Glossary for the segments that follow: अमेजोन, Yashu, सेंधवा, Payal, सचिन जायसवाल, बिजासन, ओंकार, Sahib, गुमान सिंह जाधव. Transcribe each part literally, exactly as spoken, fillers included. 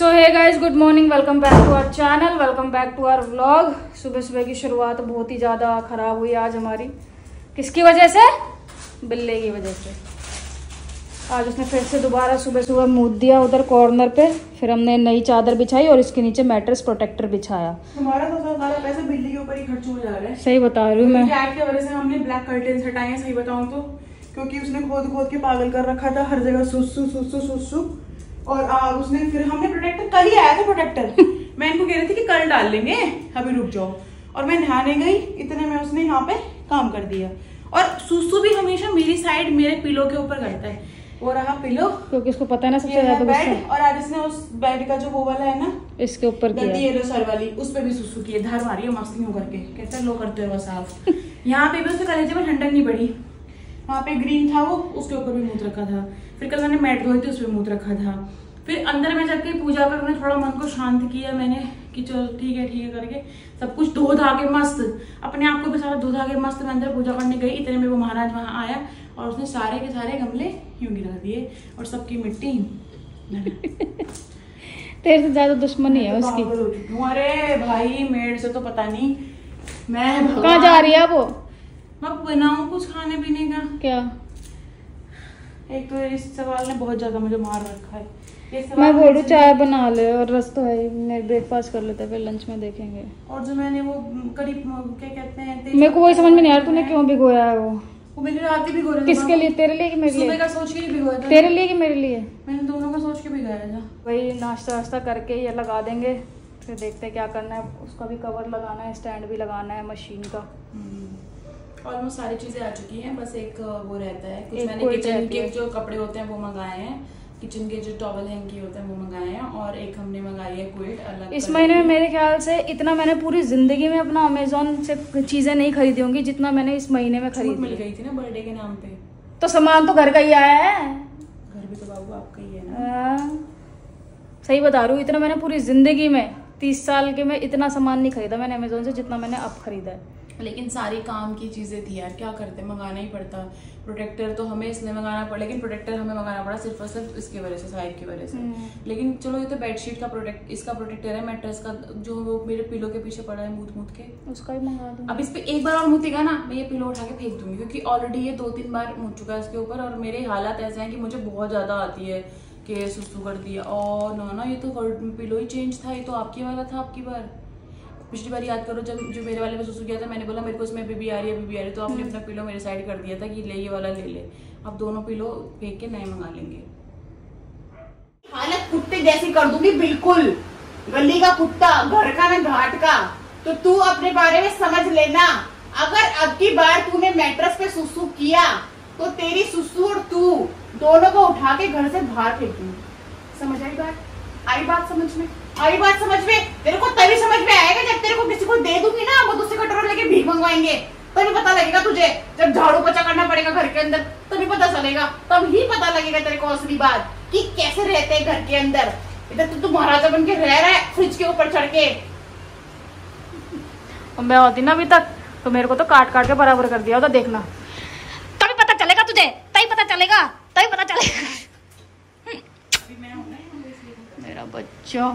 So hey guys, good morning, welcome back to our channel, welcome back to our vlog. सुबह सुबह की शुरुआत बहुत ही ज़्यादा ख़राब हुई आज हमारी। किसकी वजह से? बिल्ले की वजह से। आज उसने फिर से दोबारा सुबह सुबह मूत दिया उधर कॉर्नर पे। फिर हमने नई चादर बिछाई और इसके नीचे मैट्रेस प्रोटेक्टर बिछाया। हमारा तो सारा पैसा बिल्ली के ऊपर ही खर्च हो जा रहा है। सही बता रही हूँ मैं। कैट की वजह से हमने ब्लैक कर्टेन्स हटाए हैं, सही बताऊं तो, क्योंकि उसने खोद खोद के पागल कर रखा था, हर जगह सुसु सुसु सुसु। और आ, उसने फिर हमने प्रोटेक्टर कल ही आया था प्रोटेक्टर। मैं इनको कह रही थी कि कल डाल लेंगे, अभी रुक जाओ, और मैं नहाने गई, इतने में उसने यहाँ पे काम कर दिया। और सुसु भी हमेशा मेरी साइड मेरे पिलो के ऊपर करता है। वो रहा पिलो, क्योंकि इसको पता है ना सबसे ज्यादा बेड। और आज इसने उस बेड का जो वो वाला है ना, इसके ऊपर किया, येलो सर वाली, उस पे भी सुसु की धार मारी है मस्ती में करके। कहता है लो करते हो साफ। यहाँ पे भी उसके कलेजे में ठंडक नहीं पड़ी। वहाँ पे ग्रीन था वो, उसके ऊपर भी मूत रखा था। फिर कल मैंने मैट धोई थी, उस पर मूत रखा था। फिर अंदर में जाके पूजा पर मैंने थोड़ा मन को शांत किया मैंने कि चलो ठीक है ठीक है करके सब कुछ धो धा के मस्त, अपने आप को भी सारा धो धा के मस्त मैं अंदर पूजा करने गई। इतने में वो महाराज वहाँ आया और उसने सारे के सारे गमले यूं गिरा दिए और सबकी मिट्टी। तेरे से ज्यादा दुश्मनी है उसकी। अरे भाई, मेड से तो पता नहीं मैं कहाँ जा रही है। वो मैं बनाऊं कुछ खाने पीने का क्या? एक तो इस सवाल ने बहुत ज्यादा मुझे मार रखा है। ये सवाल मैं बोलूं चाय बना ले और रस तो है, मैं ब्रेकफास्ट कर लेता है, फिर लंच में देखेंगे। और जो मैंने वो करी क्या कहते हैं, मेरे को वही समझ में नहीं आ रहा तूने क्यों भिगोया है। वो वो मेरी रात ही भिगो रही थी। किसके लिए? तेरे लिए कि मेरे लिए? सुबह का सोच के भिगोया था। तेरे लिए कि मेरे लिए? मैंने दोनों का सोच के भिगाया था। वही नाश्ता वास्ता करके ये लगा देंगे, फिर देखते हैं क्या करना है। उसका भी कवर लगाना है, स्टैंड भी लगाना है मशीन का। ऑलमोस्ट सारी चीजें आ चुकी हैं, बस एक वो रहता है कुछ। मैंने किचन के जो कपड़े होते हैं वो मंगाए हैं, किचन के जो टॉवल हैंकी होते हैं वो मंगाए हैं, और एक हमने मंगाई है क्विट अलग। इस महीने में मेरे ख्याल से इतना मैंने पूरी जिंदगी में अपना अमेजोन से चीजें नहीं खरीदी होंगी जितना मैंने इस महीने में खरीदी। मिल गई थी ना बर्थडे के नाम पे, तो सामान तो घर का ही आया है। घर भी तो बाबू आपका ही है ना। सही बता रही हूँ, इतना मैंने पूरी जिंदगी में तीस साल के में इतना सामान नहीं खरीदा मैंने अमेजोन से जितना मैंने अब खरीदा है। लेकिन सारी काम की चीज़ें थी यार, क्या करते, मंगाना ही पड़ता। प्रोटेक्टर तो हमें इसलिए मंगाना पड़ा, लेकिन प्रोटेक्टर हमें मंगाना पड़ा सिर्फ और सिर्फ इसकी वजह से, साहिब की वजह से। लेकिन चलो, ये तो बेडशीट का प्रोटेक्ट, इसका प्रोटेक्टर है, मैट्रेस का जो वो मेरे पिलो के पीछे पड़ा है मूत मूत के, उसका भी मंगा दूँ। अब इस पर एक बार और मूतेगा ना, मैं ये पिलो उठा के फेंक दूंगी, क्योंकि ऑलरेडी ये दो तीन बार मूत चुका है इसके ऊपर। और मेरे हालात ऐसे हैं कि मुझे बहुत ज़्यादा आती है कि सुसु कर दिया। और ना ना, ये तो पिलो ही चेंज था, ये तो आपकी वाला था। आपकी बार पिछली बार याद करो, जब जो मेरे वाले में सुसु किया था, मैंने बोला मेरे को इसमें बीबी आ रही है बीबी आ रही है, तो आपने अपना पिलो मेरे साइड कर दिया था कि ले ये वाला ले ले। अब दोनों पिलो फेंक के नए मंगा लेंगे। हालत कुत्ते जैसी कर दूंगी बिल्कुल। गली का कुत्ता, घर का ना घाट का। तो तू अपने बारे में समझ लेना, अगर अब की बार तूने मैट्रेस पे सुसु किया तो तेरी सुसु और तू दोनों को उठा के घर से बाहर फेंक दूंगी। समझ आई बात? आई बात समझ में? आई बात समझ में? तेरे को तभी समझ में आएगा जब तेरे को किसी को दे दूंगी ना, वो दूसरे कटोरे लेके भीख मंगवाएंगे, तभी पता लगेगा तुझे। जब झाड़ू पोछा करना पड़ेगा घर के अंदर, तभी पता चलेगा, तब ही पता लगेगा तेरे को असली बात कि कैसे रहते हैं घर के अंदर। इधर तो तू महाराजा बन के रह रहा है फ्रिज के ऊपर चढ़ के। मैं होती ना अभी तक तो मेरे को तो काट काट के बराबर कर दिया होता। देखना, तभी पता चलेगा तुझे, तभी पता चलेगा, तभी पता चलेगा। मेरा बच्चा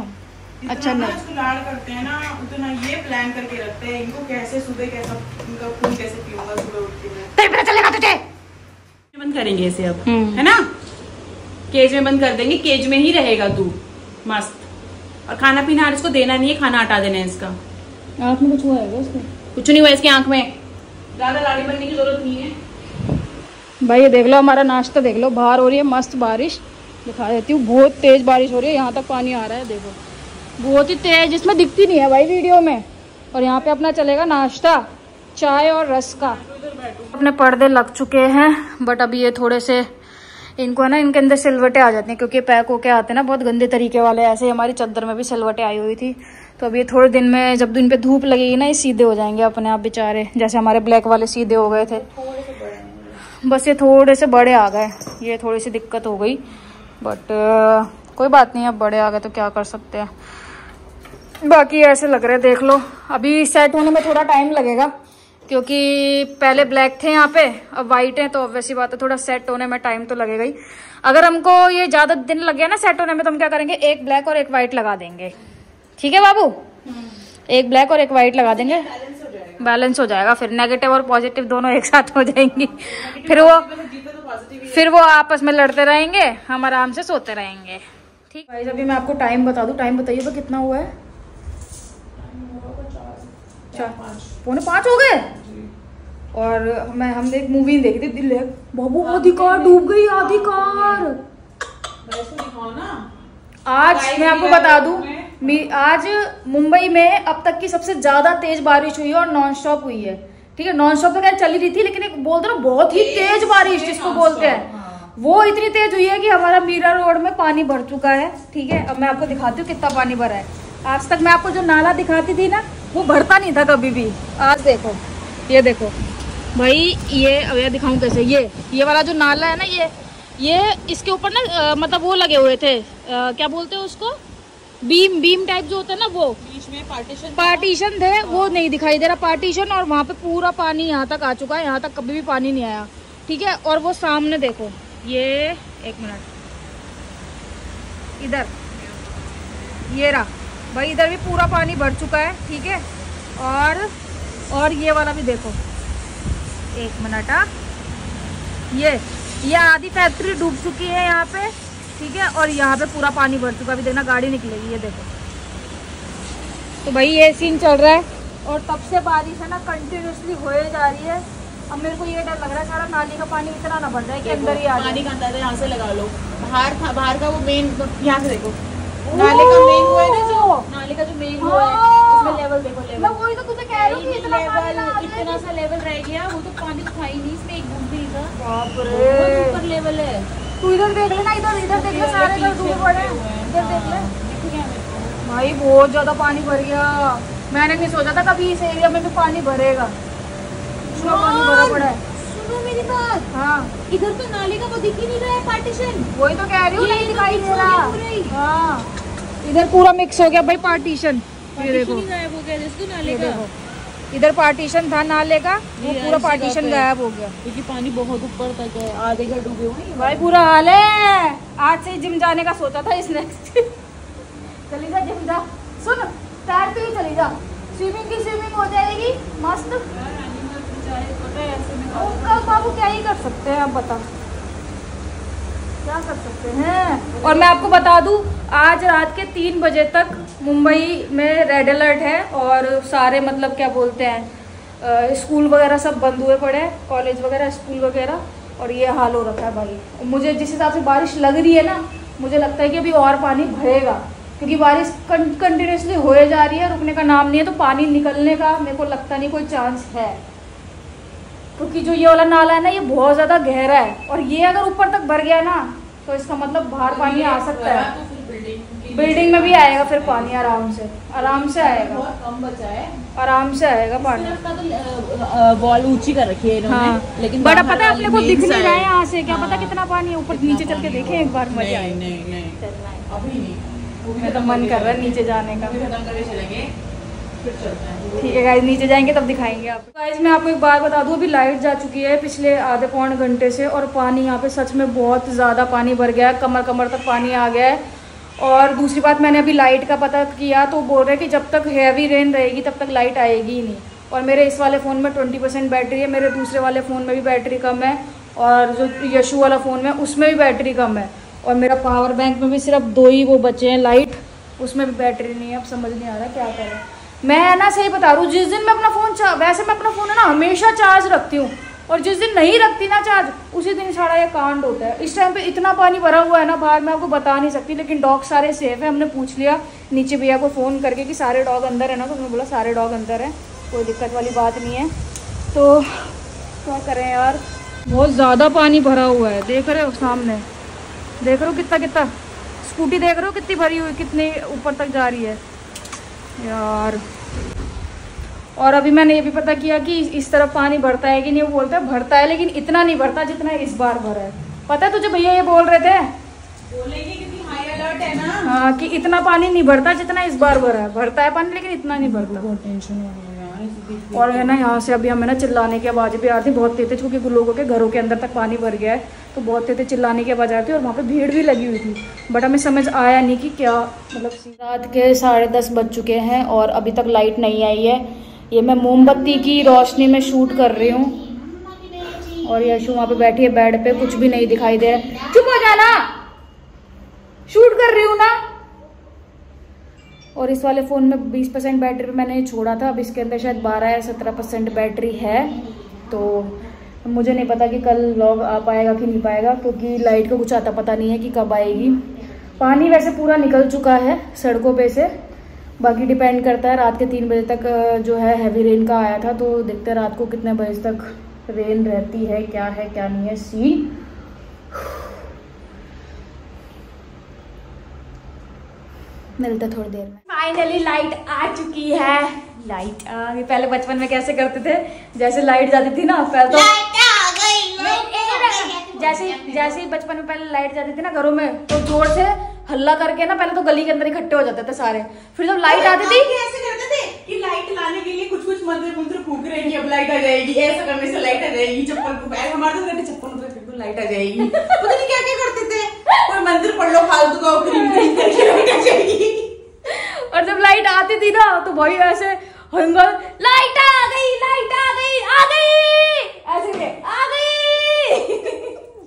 अच्छा ना लाड़ करते हैं ना, उतना ये प्लान करके रखते हैं इनको कैसे सुबह कैसा इनका खून कैसे पीऊंगा सुबह उठते हुए। तेरे पे चलेगा तुझे। बंद करेंगे इसे अब, है ना, केज में बंद कर देंगे, केज में ही रहेगा तू मस्त। और खाना पीना आज इसको देना नहीं है, खाना हटा देना है इसका। आंख में कुछ हुआ है इसको? कुछ नहीं हुआ इसकी आंख में, ज्यादा लाड़ी बनने की जरूरत नहीं है। भाई ये देख लो, हमारा नाश्ता देख लो। बाहर हो रही है मस्त बारिश, दिखा देती हूँ, बहुत तेज बारिश हो रही है, यहाँ तक पानी आ रहा है देखो, बहुत ही तेज, इसमें दिखती नहीं है भाई वीडियो में। और यहाँ पे अपना चलेगा नाश्ता चाय और रस का। अपने पर्दे लग चुके हैं, बट अभी ये थोड़े से इनको ना, इनके अंदर सिलवटे आ जाते हैं, क्योंकि पैक होके आते हैं ना बहुत गंदे तरीके वाले। ऐसे ही हमारी चादर में भी सिलवटे आई हुई थी, तो अब ये थोड़े दिन में जब इन पर धूप लगेगी ना, ये सीधे हो जाएंगे अपने आप बेचारे, जैसे हमारे ब्लैक वाले सीधे हो गए थे। बस ये थोड़े से बड़े आ गए, ये थोड़ी सी दिक्कत हो गई, बट uh, कोई बात नहीं, अब बड़े आ गए तो क्या कर सकते हैं। बाकी ऐसे लग रहे देख लो, अभी सेट होने में थोड़ा टाइम लगेगा, क्योंकि पहले ब्लैक थे यहाँ पे, अब वाइट हैं, तो ऑब्वियसली बात है थोड़ा सेट होने में टाइम तो लगेगा ही। अगर हमको ये ज़्यादा दिन लग गया ना सेट होने में, तो हम क्या करेंगे, एक ब्लैक और एक वाइट लगा देंगे। ठीक है बाबू, एक ब्लैक और एक वाइट लगा देंगे, बैलेंस हो जाएगा, फिर नेगेटिव और पॉजिटिव दोनों एक साथ हो जाएंगी। फिर वो फिर वो आपस में लड़ते रहेंगे, हम आराम से सोते रहेंगे। ठीक है, अभी मैं आपको टाइम बता दूँ, टाइम बताइए तो कितना हुआ है। पौने पाँच हो गए, और मैं हमने एक मूवी देखी थी दिल है बाबू, आधी कार डूब गई, आधी कार। आज मैं आपको बता दूं, आज मुंबई में अब तक की सबसे ज्यादा तेज बारिश हुई है और नॉन स्टॉप हुई है। ठीक है, नॉन स्टॉप तो चली रही थी, लेकिन एक बोलते ना बहुत ही तेज बारिश जिसको बोलते हैं, वो इतनी तेज हुई है कि हमारा मीरा रोड में पानी भर चुका है। ठीक है, अब मैं आपको दिखाती हूँ कितना पानी भरा है। आज तक मैं आपको जो नाला दिखाती थी ना, वो भरता नहीं था कभी भी। आज देखो, ये देखो भाई, ये अब ये दिखाऊं कैसे, ये ये वाला जो नाला है ना, ये ये इसके ऊपर ना मतलब वो लगे हुए थे, आ, क्या बोलते हैं उसको, बीम बीम टाइप जो होता है ना, वो बीच में पार्टीशन पार्टीशन थे, वो नहीं दिखाई दे रहा पार्टीशन, और वहाँ पे पूरा पानी यहाँ तक आ चुका है। यहाँ तक कभी भी पानी नहीं आया। ठीक है, और वो सामने देखो, ये एक मिनट, इधर ये रहा भाई, इधर भी पूरा पानी भर चुका है। ठीक है, और और ये वाला भी देखो, एक मिनट, हाँ, ये ये आधी फैक्ट्री डूब चुकी है यहाँ पे। ठीक है, और यहाँ पे पूरा पानी भर चुका है, अभी देखना गाड़ी निकलेगी, ये देखो। तो भाई ये सीन चल रहा है, और तब से बारिश है ना कंटिन्यूसली होए जा रही है। अब मेरे को ये डर लग रहा है सारा नाली का पानी इतना ना भर जाए कि अंदर ही आ जाए। पानी का अंदाजा यहाँ से लगा लो, बाहर था बाहर का वो मेन, यहाँ से देखो नाले का मेन वो है ना, जो नाले का जो मेन वो है, उसमें लेवल देखो, लेवल मैं वही तो तुझे कह रही हूं कि इतना पानी ना आ जाए, इतना सा लेवल रह गया, वो तो पानी तो था ही नहीं इसमें, एक बूंद भी था। बाप रे, ऊपर लेवल है, तू इधर देख लेना, इधर इधर देख ले, सारे इधर डूबे पड़े हैं, इधर देख ले। ठीक है भाई, बहुत ज्यादा पानी भर गया, मैंने नहीं सोचा था कभी इस एरिया में भी पानी भरेगा, इतना पानी भरा पड़ा है। मेरी बात, हाँ, इधर तो नाले का वो दिख ही नहीं रहा है पार्टीशन, वही तो कह रही हूँ, नहीं दिखाई दे रहा। हाँ, इधर पूरा मिक्स हो गया भाई पार्टीशन, ये देखो गायब हो गया दोस्तों नाले का। इधर पार्टीशन था नाले का, वो पूरा पार्टीशन गायब हो गया, क्योंकि पानी बहुत ऊपर तक है, आधे घर डूबे हुए भाई, पूरा हाल है। आज से जिम जाने का सोचा था इसने, चली जा जिम जा, सुन तैरते ही चली जा, स्विमिंग की स्विमिंग हो जाएगी मस्त। बाबू क्या ही कर सकते हैं, आप बता क्या कर सकते हैं। और मैं आपको बता दूं, आज रात के तीन बजे तक मुंबई में रेड अलर्ट है, और सारे मतलब क्या बोलते हैं, स्कूल वगैरह सब बंद हुए पड़े हैं, कॉलेज वगैरह स्कूल वगैरह, और ये हाल हो रखा है भाई। मुझे जिस हिसाब से बारिश लग रही है ना, मुझे लगता है कि अभी और पानी भरेगा, क्योंकि बारिश कंटिन्यूसली होए जा रही है, रुकने का नाम नहीं है, तो पानी निकलने का मेरे को लगता नहीं कोई चांस है, क्योंकि जो ये वाला नाला है ना, ये बहुत ज़्यादा गहरा है, और ये अगर ऊपर तक भर गया ना, तो इसका मतलब बाहर पानी आ सकता है, तो बिल्डिंग में भी आएगा फिर पानी, आराम से आराम से आएगा, बहुत कम बचा है, आराम से आएगा पानी। तो वॉल ऊंची कर रखी है इन्होंने, लेकिन बड़ा पता है अपने को दिख नहीं रहा है यहाँ से, क्या पता कितना पानी ऊपर, नीचे चल के देखें एक बार, मजा आए। तो मन कर रहा है नीचे जाने का, ठीक है गाइज, नीचे जाएंगे तब दिखाएंगे आप। गाइज मैं आपको एक बार बता दूं, अभी लाइट जा चुकी है पिछले आधे पौन घंटे से, और पानी यहाँ पे सच में बहुत ज़्यादा पानी भर गया है, कमर कमर तक पानी आ गया है। और दूसरी बात, मैंने अभी लाइट का पता किया, तो बोल रहे हैं कि जब तक हैवी रेन रहेगी तब तक लाइट आएगी ही नहीं। और मेरे इस वाले फ़ोन में ट्वेंटी परसेंट बैटरी है, मेरे दूसरे वाले फ़ोन में भी बैटरी कम है, और जो यशू वाला फ़ोन है उसमें भी बैटरी कम है, और मेरा पावर बैंक में भी सिर्फ दो ही वो बचे हैं लाइट, उसमें भी बैटरी नहीं है। अब समझ नहीं आ रहा क्या करें मैं ना, सही बता रहा हूँ, जिस दिन मैं अपना फ़ोन चार्ज, वैसे मैं अपना फ़ोन है ना हमेशा चार्ज रखती हूँ, और जिस दिन नहीं रखती ना चार्ज, उसी दिन सारा ये कांड होता है। इस टाइम पे इतना पानी भरा हुआ है ना बाहर, मैं आपको बता नहीं सकती, लेकिन डॉग सारे सेफ है, हमने पूछ लिया नीचे भैया को फ़ोन करके कि सारे डॉग अंदर है ना, तो उन्होंने बोला सारे डॉग अंदर है, कोई दिक्कत वाली बात नहीं है। तो क्या करें यार, बहुत ज़्यादा पानी भरा हुआ है, देख रहे हो सामने, देख रहे हो कितना कितना, स्कूटी देख रहे हो कितनी भरी हुई, कितनी ऊपर तक जा रही है यार। और अभी मैंने ये भी पता किया कि इस तरफ पानी भरता है कि नहीं, वो बोलते हैं भरता है, लेकिन इतना नहीं भरता जितना इस बार भरा है। पता है तुझे भैया ये बोल रहे थे, बोलेंगे क्योंकि हाई अलर्ट है ना, हाँ, कि इतना पानी नहीं भरता जितना इस बार भरा है, भरता है पानी लेकिन इतना नहीं भरता। बहुत टेंशन हो रही है यार, और है ना यहाँ से अभी हमें ना चिल्लाने की आवाज़ भी आती है बहुत तेज़, क्योंकि लोगों के घरों के अंदर तक पानी भर गया है तो बहुत तेज़ चिल्लाने की आवाज़ आती है और वहाँ पे भीड़ भी लगी हुई थी। बट हमें समझ आया नहीं कि क्या मतलब। रात के साढ़े दस बज चुके हैं और अभी तक लाइट नहीं आई है। ये मैं मोमबत्ती की रोशनी में शूट कर रही हूँ और यशु वहाँ पर बैठी है बेड पर, कुछ भी नहीं दिखाई दे रहा है। चुप हो जाना, शूट कर रही हूँ ना। और इस वाले फ़ोन में बीस परसेंट बैटरी मैंने छोड़ा था, अब इसके अंदर शायद बारह या सत्रह परसेंट बैटरी है। तो मुझे नहीं पता कि कल व्लॉग आ पाएगा कि नहीं पाएगा, क्योंकि लाइट का कुछ आता पता नहीं है कि कब आएगी। पानी वैसे पूरा निकल चुका है सड़कों पे से, बाकी डिपेंड करता है। रात के तीन बजे तक जो है हैवी रेन का आया था, तो देखते हैं रात को कितने बजे तक रेन रहती है, क्या है क्या नहीं है सीन। मिलता थोड़ी देर में। फाइनली लाइट आ चुकी है। लाइट आ गई। पहले बचपन में कैसे करते थे, जैसे लाइट जाती थी ना पहले तो लाइट आ गई, लाइट आ गई। जैसे जैसे ही बचपन में पहले लाइट जाती थी ना घरों में, तो जोर से हल्ला करके ना पहले तो गली के अंदर इकट्ठे हो जाते थे सारे। फिर जब लाइट आती थी ऐसे करते थे कि लाइट लाने के लिए कुछ कुछ मंत्र मंत्र फूंक रहे हैं कि अब लाइट आ जाएगी, ऐसा करने से लाइट आ जाएगी, चप्पल को बैग हमारे तो करते चप्पल को बिल्कुल लाइट आ जाएगी। पता नहीं क्या क्या करते थे, कोई मंत्र पढ़ लो फालतू का क्रीम क्रीम करके लाइट आ जाएगी। और जब लाइट आती थी ना तो भाई ऐसे हंगल लाइट आ गई लाइट आ गई आ गई ऐसे आ गई।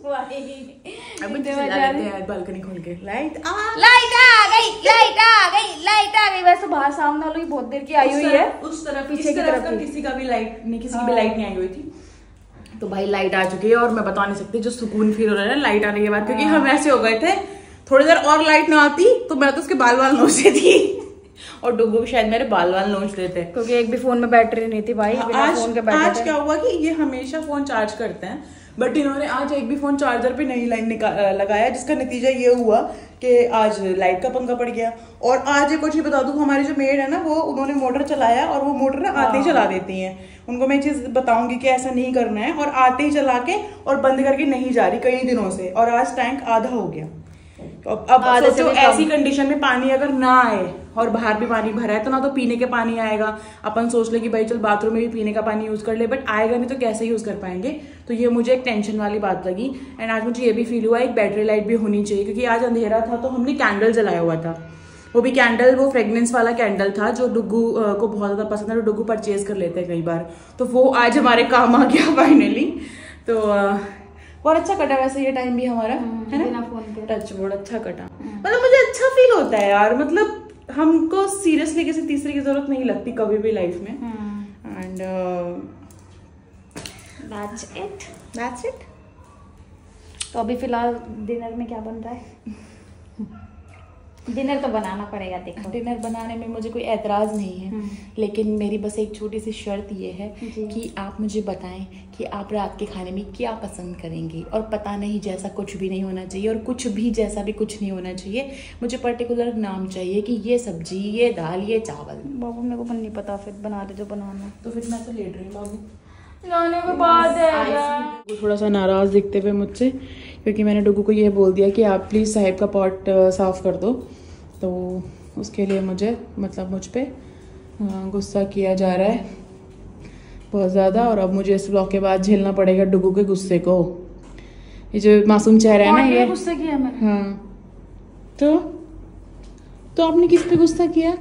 अभी तो आज बालकनी खोल के लाइट आ लाइट आ गई लाइट आ गई लाइट आ गई। वैसे बाहर सामने वाली बहुत देर की आई हुई है, उस तरफ पीछे की तरफ किसी का भी लाइट नहीं किसी की भी लाइट नहीं आई हुई थी। तो भाई लाइट आ चुकी है और मैं बता नहीं सकती जो सुकून फील हो रहा है ना लाइट आने के बाद, क्योंकि हम ऐसे हो गए थे थोड़ी देर और लाइट ना आती तो मैं तो उसके बाल बाल नोचती थी और डुगू शायद मेरे बाल बाल नोच देते, क्योंकि एक भी फोन में बैटरी नहीं थी भाई। बिना आज, फोन के आज क्या हुआ कि ये हमेशा फोन चार्ज करते हैं, बट इन्होंने आज एक भी फोन चार्जर पे नहीं लाइन लगाया, जिसका नतीजा ये हुआ कि आज लाइट का पंखा पड़ गया। और आज एक कुछ ही बता दूं, हमारी जो मेड है ना वो उन्होंने मोटर चलाया और वो मोटर ना आते ही चला देती हैं। उनको मैं चीज़ बताऊंगी कि ऐसा नहीं करना है, और आते ही चला के और बंद करके नहीं जा रही कई दिनों से, और आज टैंक आधा हो गया। अब अब सोचो ऐसी कंडीशन में पानी अगर ना आए और बाहर भी पानी भरा है तो ना तो पीने के पानी आएगा। अपन सोच ले कि भाई चल बाथरूम में भी पीने का पानी यूज़ कर ले, बट आएगा नहीं तो कैसे यूज़ कर पाएंगे। तो ये मुझे एक टेंशन वाली बात लगी। एंड आज मुझे ये भी फील हुआ एक बैटरी लाइट भी होनी चाहिए, क्योंकि आज अंधेरा था तो हमने कैंडल जलाया हुआ था। वो भी कैंडल वो फ्रेगनेंस वाला कैंडल था जो डुगू को बहुत ज़्यादा पसंद है, तो डुगू परचेज कर लेते हैं कई बार, तो वो आज हमारे काम आ गया फाइनली। तो बहुत अच्छा कटा वैसे ये टाइम भी हमारा, है ना, टच बोर्ड अच्छा कटा। मतलब मुझे अच्छा फील होता है यार, मतलब हमको सीरियसली किसी तीसरे की जरूरत नहीं लगती कभी भी लाइफ में। And that's it that's it. तो अभी फिलहाल डिनर में क्या बन रहा है? डिनर तो बनाना पड़ेगा। देखो डिनर बनाने में मुझे कोई एतराज़ नहीं है, लेकिन मेरी बस एक छोटी सी शर्त ये है कि आप मुझे बताएं कि आप रात के खाने में क्या पसंद करेंगी। और पता नहीं जैसा कुछ भी नहीं होना चाहिए, और कुछ भी जैसा भी कुछ नहीं होना चाहिए। मुझे पर्टिकुलर नाम चाहिए कि ये सब्जी, ये दाल, ये चावल। बाबू मेरे को नहीं पता, फिर बना दे जो बनाना। तो फिर मैं तो लेट रही हूँ बाबू लाने के बाद है। वो थोड़ा सा नाराज़ दिखते हुए मुझसे, क्योंकि मैंने डुगू को ये बोल दिया कि आप प्लीज़ साहिब का पॉट साफ़ कर दो, तो उसके लिए मुझे मतलब मुझ पर गुस्सा किया जा रहा है बहुत ज़्यादा। और अब मुझे इस ब्लॉग के बाद झेलना पड़ेगा डुगू के गुस्से को। ये जो मासूम चेहरा है ना, ये गुस्सा किया मैंने। हाँ तो तो आपने किस पे गुस्सा किया?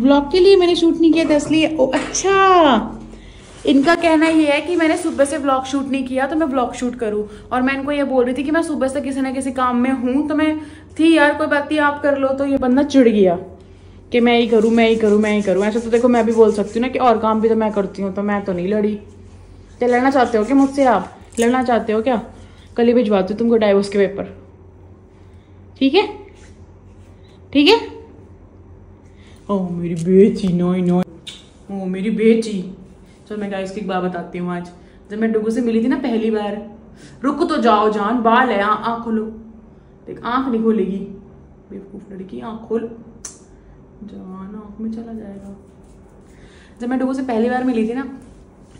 ब्लॉग के लिए मैंने शूट नहीं किया था इसलिए। ओ अच्छा, इनका कहना ये है कि मैंने सुबह से व्लॉग शूट नहीं किया तो मैं व्लॉग शूट करूं, और मैं इनको ये बोल रही थी कि मैं सुबह से किसी ना किसी काम में हूं, तो मैं थी यार कोई बात नहीं आप कर लो। तो ये बंदा चिढ़ गया कि मैं ही करूं मैं ही करूं मैं ही करूं। ऐसा तो देखो मैं भी बोल सकती हूँ ना कि और काम भी तो मैं करती हूँ, तो मैं तो नहीं लड़ी। तो लड़ना चाहते हो क्या मुझसे? आप लड़ना चाहते हो क्या? कल ही भिजवाती हूँ तुमको डाइवोर्स के पेपर, ठीक है ठीक है। ओह मेरी बेची नोई नोई, ओह मेरी बेची। तो मैं गाइस की एक बात बताती हूँ। आज जब मैं डुगू से मिली थी ना पहली बार, रुक तो जाओ जान, बाल है आँख खोलो, देख आँख नहीं खोलेगी बेवकूफ़ लड़की, आँख खोल जान, आँख में चला जाएगा। जब मैं डुगू से पहली बार मिली थी ना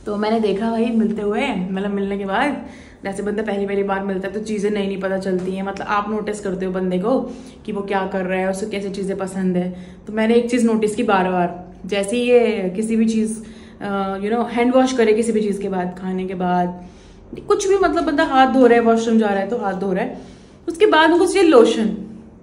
तो मैंने देखा भाई मिलते हुए, मतलब मिलने के बाद जैसे बंदा पहली पहली बार मिलता है तो चीज़ें नई नहीं पता चलती हैं, मतलब आप नोटिस करते हो बंदे को कि वो क्या कर रहा है, उसको कैसी चीज़ें पसंद है। तो मैंने एक चीज़ नोटिस की बार बार जैसे ही ये किसी भी चीज़ यू नो हैंड वॉश करे किसी भी चीज़ के बाद, खाने के बाद, कुछ भी, मतलब बंदा हाथ धो रहा है, वॉशरूम जा रहा है तो हाथ धो रहा है, उसके बाद उनको चाहिए लोशन।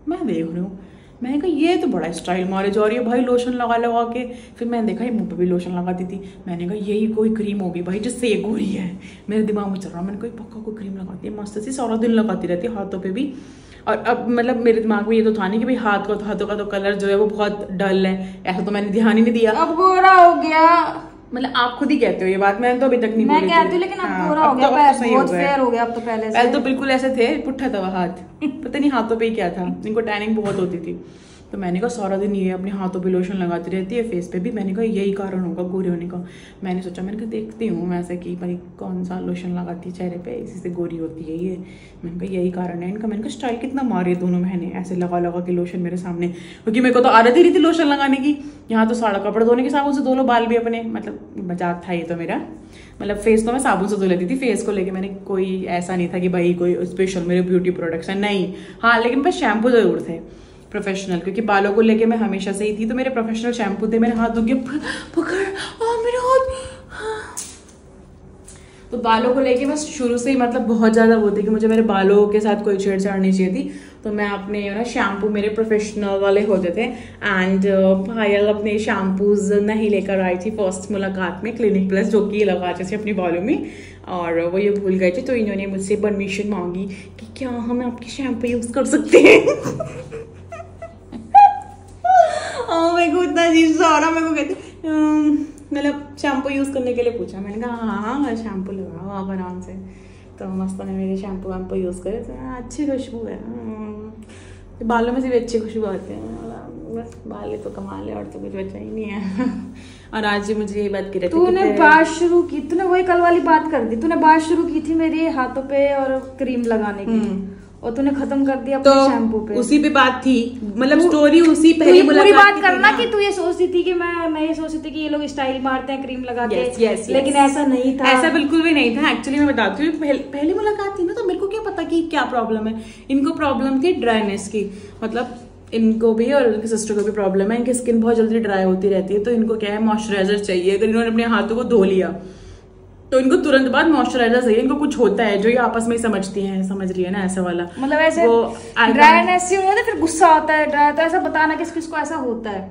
मैं देख रही हूँ, मैंने कहा ये तो बड़ा स्टाइल मारे जा रही है भाई, लोशन लगा लगा के। फिर मैंने देखा ये मुँह पे भी लोशन लगाती थी, मैंने कहा यही कोई क्रीम होगी भाई जिससे ये गोरी है, मेरे दिमाग में चल रहा है। मैंने कहा पक्का कोई क्रीम लगाती है मस्त सी, सारा दिन लगाती रहती है हाथों पे भी। और अब मतलब मेरे दिमाग में ये तो था नहीं कि भाई हाथ का, हाथों का तो कलर जो है वो बहुत डल है, ऐसा तो मैंने ध्यान ही नहीं दिया। अब गोरा हो गया, मतलब आप खुद ही कहते हो ये बात, मैंने तो अभी तक नहीं मैं कहती हूं, लेकिन अब गोरा हो गया, बहुत फेयर हो गया अब तो। पहले पहले तो बिल्कुल ऐसे थे, पुट्ठा था वह हाथ, पता नहीं हाथों पे ही क्या था, इनको टैनिंग बहुत होती थी। तो मैंने कहा सारा दिन ये अपने हाथों पे लोशन लगाती रहती है, फेस पे भी, मैंने कहा यही कारण होगा गोरी होने का। मैंने सोचा, मैंने कहा देखती हूँ वैसे कि भाई कौन सा लोशन लगाती है चेहरे पे, इसी से गोरी होती है ये, मैंने कहा यही कारण है इनका। मैंने कहा स्टाइल कितना मारे दोनों बहने, ऐसे लगा लगा के लोशन मेरे सामने, क्योंकि मेरे को तो आदत ही नहीं थी लोशन लगाने की। यहाँ तो सारा कपड़ा धोने के साबुन से धो लो, बाल भी अपने, मतलब मजाक था ये तो मेरा, मतलब फेस तो मैं साबुन से धो लेती थी। फेस को लेके मैंने कोई ऐसा नहीं था कि भाई कोई स्पेशल मेरे ब्यूटी प्रोडक्ट्स हैं, नहीं। हाँ लेकिन बस शैम्पू जरूर थे प्रोफेशनल, क्योंकि बालों को लेके मैं हमेशा से ही थी, तो मेरे प्रोफेशनल शैम्पू थे। मेरे हाथ धो गए, पकड़ और मेरे हाथ, तो बालों को लेके मैं शुरू से ही मतलब बहुत ज़्यादा वो थी कि मुझे मेरे बालों के साथ कोई छेड़छाड़ नहीं चाहिए थी। तो मैं अपने यू नो शैम्पू मेरे प्रोफेशनल वाले होते थे। एंड पायल अपने शैम्पूज नहीं लेकर आई थी फर्स्ट मुलाकात में क्लिनिक प्लस, जो कि लगाते थे अपने बालों में, और वो ये भूल गए थे। तो इन्होंने मुझसे परमिशन मांगी कि क्या हम आपके शैम्पू यूज़ कर सकते हैं। मेरे को इतना अजीब सा हो रहा, मेरे को कहते मतलब शैम्पू यूज़ करने के लिए पूछा। मैंने कहा हाँ हाँ हाँ शैम्पू लगाओ आप आराम से। तो मस्त ने मेरे शैम्पू वैम्पू यूज़ करे, तो अच्छी खुशबू है, बालों में से भी अच्छी खुशबू आती है, बस बाल तो कमाल है और तो कुछ बचा ही नहीं है। और आज ही मुझे ये बात की, तूने बात शुरू की, तूने वही कल वाली बात कर दी, तूने बात शुरू की थी मेरे हाथों पे और क्रीम लगाने की, और तूने खत्म कर दिया अपने तो शैम्पू पे। उसी पे बात थी, मतलब स्टोरी उसी पहली पूरी बात करना कि तू ये सोचती थी कि मैं मैं ये सोचती थी कि ये लोग स्टाइल मारते हैं क्रीम लगा के, yes, yes, लेकिन yes. ऐसा नहीं था, ऐसा बिल्कुल भी नहीं था। एक्चुअली मैं बताती हूँ, पहल, पहली मुलाकात थी ना, तो मेरे को क्या पता कि क्या प्रॉब्लम है। इनको प्रॉब्लम थी ड्राइनेस की, मतलब इनको भी और इनके सिस्टर को भी प्रॉब्लम है, इनकी स्किन बहुत जल्दी ड्राई होती रहती है, तो इनको क्या है मॉइस्चराइजर चाहिए। अगर इन्होंने अपने हाथों को धो लिया तो इनको तुरंत बाद मॉइस्चराइजर चाहिए, इनको कुछ होता है जो ये आपस में ही समझती हैं, समझ रही है ना, ऐसा वाला, मतलब ऐसे ड्राइनेस ही होता है, फिर गुस्सा होता है, ड्राई तो ऐसा बताना किस किस को ऐसा होता है,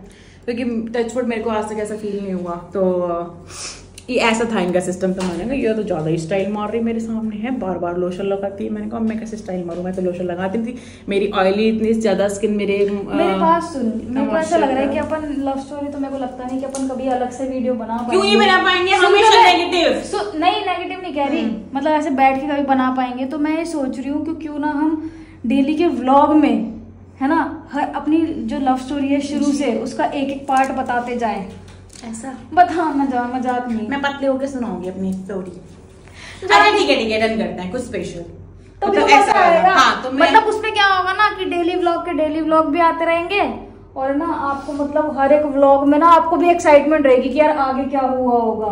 क्योंकि टच वुड मेरे को आज तक ऐसा फील नहीं हुआ। तो ये ऐसा था इनका सिस्टम। तो मैंने कहा ये तो ज़्यादा ही स्टाइल मार रही मेरे सामने है, बार बार लोशन लगाती है। मैंने कहा मैं कैसे स्टाइल मारूँ, मैं तो लोशन लगाती थी, मेरी ऑयली इतनी ज़्यादा स्किन, मेरे मेरे पास सुन मेरे को ऐसा लग रहा है कि अपन लव स्टोरी, तो मेरे को लगता नहीं कि अपन कभी अलग से वीडियो बना पाएंगे, क्यों नहीं बना पाएंगे, हमेशा नेगेटिव। सो नहीं नेगेटिव नहीं कह रही, मतलब ऐसे बैठ के कभी बना पाएंगे। तो मैं ये सोच रही हूँ कि क्यों ना हम डेली के व्लॉग में, है ना, हर अपनी जो लव स्टोरी है शुरू से उसका एक एक पार्ट बताते जाए, ऐसा बट हाँ मजाक मजाक नहीं, मैं पतले होकर सुनाऊंगी अपनी स्टोरी। ठीक है ठीक है, डन करते हैं कुछ स्पेशल, तो मतलब ऐसा आएगा। हाँ, तो मैं... मतलब उसमें क्या होगा ना कि डेली व्लॉग के डेली व्लॉग भी आते रहेंगे, और ना आपको मतलब हर एक व्लॉग में ना आपको भी एक्साइटमेंट रहेगी कि यार आगे क्या हुआ होगा,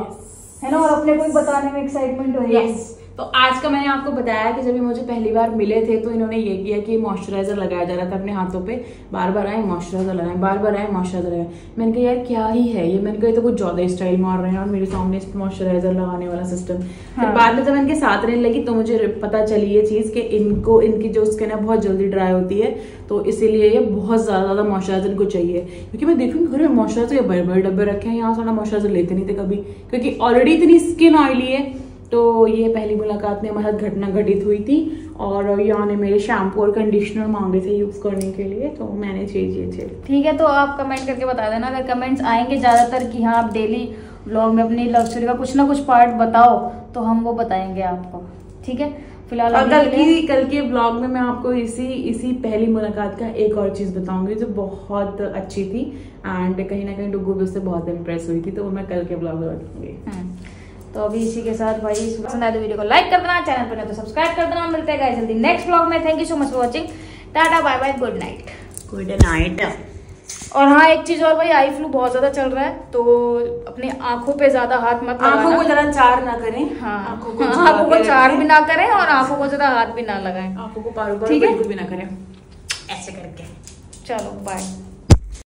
है ना, और अपने को भी बताने में एक्साइटमेंट रहेगी। तो आज का मैंने आपको बताया कि जब ये मुझे पहली बार मिले थे तो इन्होंने ये किया कि मॉइस्चराइजर लगाया जा रहा था अपने हाथों पे, बार बार आए मॉइस्चराइजर लगाए, बार बार आए मॉइस्चराइजर लगाए। मैंने कहा यार क्या ही है ये, मैंने कहा ये तो कुछ ज्यादा स्टाइल मार रहे हैं, और मेरे सामने मॉइस्चराइजर लगाने वाला सिस्टम। फिर हाँ। बाद में जब इनके साथ रहने लगी तो मुझे पता चली ये चीज़ कि इनको, इनकी जो स्किन है बहुत जल्दी ड्राई होती है, तो इसीलिए ये बहुत ज़्यादा ज़्यादा मॉइस्चराइजर इनको चाहिए। क्योंकि मैं देखूँ घर में मॉइस्चराइजर बड़े बड़े डब्बे रखे हैं, यहाँ सारा मॉइस्चराइजर लेते नहीं थे कभी, क्योंकि ऑलरेडी इतनी स्किन ऑयली है। तो ये पहली मुलाकात में हमारे साथ घटना घटित हुई थी, और यहाँ ने मेरे शैम्पू और कंडीशनर मांगे थे यूज़ करने के लिए, तो मैंने चेंज ये चेंज ठीक है। तो आप कमेंट करके बता देना, अगर कमेंट्स आएंगे ज़्यादातर कि हाँ आप डेली व्लॉग में अपनी लव स्टोरी का कुछ ना कुछ पार्ट बताओ, तो हम वो बताएंगे आपको, ठीक है। फिलहाल कल की कल के ब्लॉग में मैं आपको इसी इसी पहली मुलाकात का एक और चीज़ बताऊंगी जो बहुत अच्छी थी, एंड कहीं ना कहीं डुगू भी उससे बहुत इम्प्रेस हुई थी, तो वो मैं कल के ब्लॉग में बताऊंगी। तो अभी इसी के साथ भाई, पसंद आए तो वीडियो को लाइक कर देना, चैनल पर नहीं तो सब्सक्राइब कर देना। मिलते हैं गाइस जल्दी नेक्स्ट व्लॉग में। Thank you so much for watching, tata bye bye, good night good night. और हाँ एक चीज और भाई, आई फ्लू बहुत ज्यादा चल रहा है, तो अपने आंखों पे ज्यादा हाथ मत लगाना, आंखों को ज्यादा चार ना करें, हाँ आंखों को हाँ, आंखों को चार भी ना करें, और आंखों को ज्यादा हाथ भी ना लगाएं, आंखों को पारो पारो बिल्कुल भी ना करें, ऐसे करके चलो बाय।